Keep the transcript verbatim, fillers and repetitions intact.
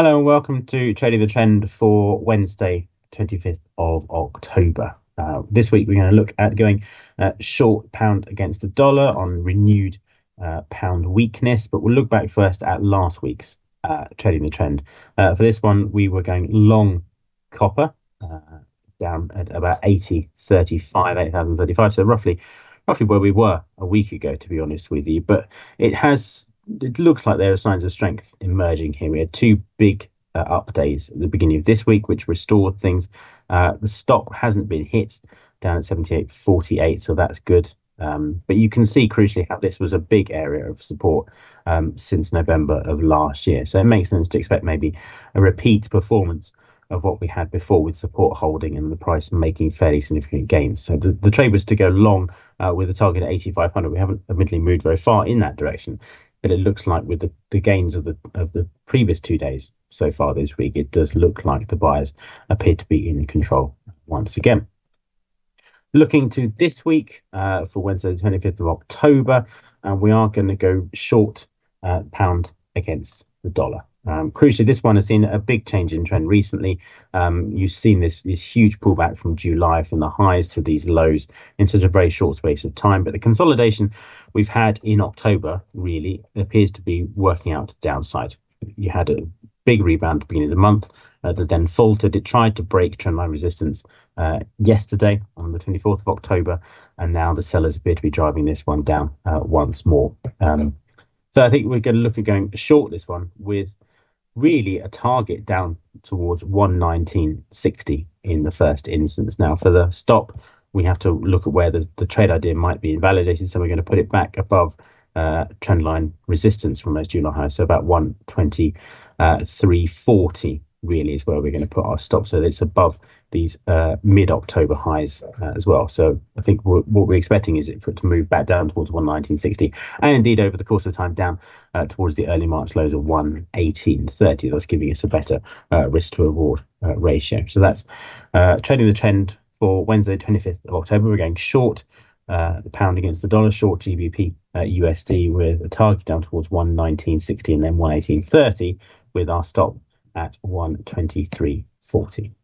Hello and welcome to Trading the Trend for Wednesday, twenty-fifth of October. Uh, this week we're going to look at going uh, short pound against the dollar on renewed uh, pound weakness, but we'll look back first at last week's uh, Trading the Trend. Uh, for this one, we were going long copper, uh, down at about eighty thirty-five, eight thousand thirty-five, so roughly, roughly where we were a week ago, to be honest with you, but it has... It looks like there are signs of strength emerging here. We had two big uh, up days at the beginning of this week, which restored things. Uh, the stock hasn't been hit down at seventy-eight forty-eight, so that's good. Um, but you can see crucially how this was a big area of support um, since November of last year. So it makes sense to expect maybe a repeat performance of what we had before, with support holding and the price making fairly significant gains. So the, the trade was to go long uh, with a target at eighty-five hundred. We haven't admittedly moved very far in that direction, but it looks like with the, the gains of the of the previous two days so far this week, it does look like the buyers appear to be in control once again. Looking to this week uh, for Wednesday, the twenty-fifth of October, and uh, we are going to go short uh, pound against the dollar. Um, crucially, this one has seen a big change in trend recently. Um, you've seen this this huge pullback from July, from the highs to these lows in such a very short space of time. But the consolidation we've had in October really appears to be working out to the downside. You had a big rebound at the beginning of the month uh, that then faltered. It tried to break trendline resistance uh, yesterday on the twenty-fourth of October, and now the sellers appear to be driving this one down uh, once more. Um, so I think we're going to look at going short this one with really a target down towards one nineteen sixty in the first instance. Now for the stop, we have to look at where the, the trade idea might be invalidated, so we're going to put it back above uh, trend line resistance from those July highs, so about one twenty-three forty really is where we're going to put our stop, so that it's above these uh, mid-October highs uh, as well. So I think what we're expecting is it for it to move back down towards one nineteen sixty, and indeed over the course of time down uh, towards the early March lows of one eighteen thirty. That's giving us a better uh, risk to reward uh, ratio. So that's uh, Trading the Trend for Wednesday, twenty-fifth of October. We're going short uh, the pound against the dollar, short G B P uh, U S D with a target down towards one nineteen sixty and then one eighteen thirty, with our stop at one twenty-three forty.